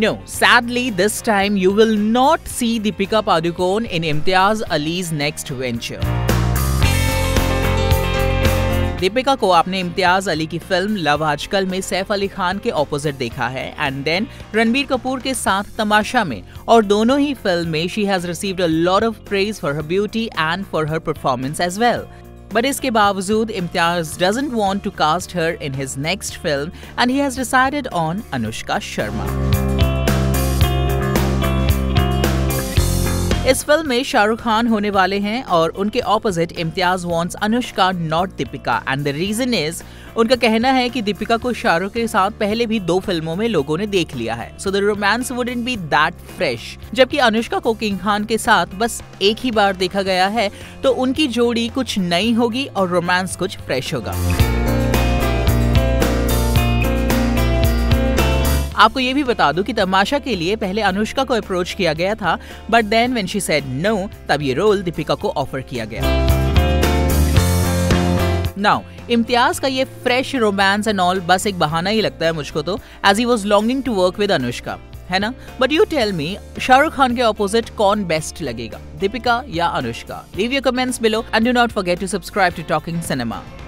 No, sadly this time you will not see Deepika Padukone in Imtiaz Ali's next venture. Deepika को आपने इम्तियाज अली की film love आजकल में सैफ अली खान के ऑपोजिट देखा है एंड देन रणबीर कपूर के साथ तमाशा में, और दोनों ही फिल्म में she has received a lot of praise for her beauty and for her performance as well. But इसके बावजूद Imtiaz doesn't want to cast her in his next film and he has decided on Anushka Sharma. इस film में शाहरुख खान होने वाले हैं और उनके opposite Imtiaz wants Anushka, not Deepika. And the reason is, उनका कहना है कि दीपिका को शाहरुख के साथ पहले भी दो फिल्मों में लोगों ने देख लिया है, so the romance wouldn't be that fresh. जबकि अनुष्का को किंग खान के साथ बस एक ही बार देखा गया है, तो उनकी जोड़ी कुछ नई होगी और रोमांस कुछ फ्रेश होगा. आपको ये भी बता दूं कि तमाशा के लिए पहले अनुष्का को अप्रोच किया गया था, but then when she said no, तब ये रोल दीपिका को ऑफर किया गया. नाउ इम्तियाज का ये फ्रेश रोमांस एंड ऑल बस एक बहाना ही लगता है मुझको तो, as he was longing to work with Anushka, है ना. But you tell me, Shahrukh Khan के ऑपोजिट कौन बेस्ट लगेगा, दीपिका या Anushka? Leave your comments below and do not forget to subscribe to talking cinema.